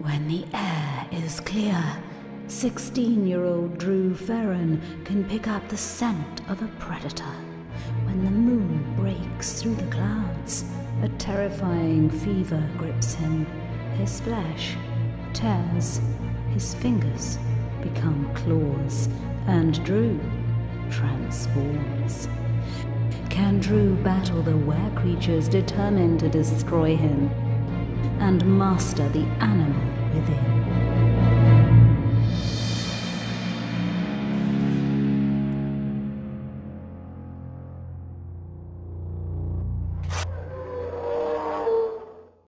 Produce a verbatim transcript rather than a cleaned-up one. When the air is clear, sixteen-year-old Drew Ferron can pick up the scent of a predator. When the moon breaks through the clouds, a terrifying fever grips him. His flesh tears, his fingers become claws, and Drew transforms. Can Drew battle the were-creatures determined to destroy him and master the animal within?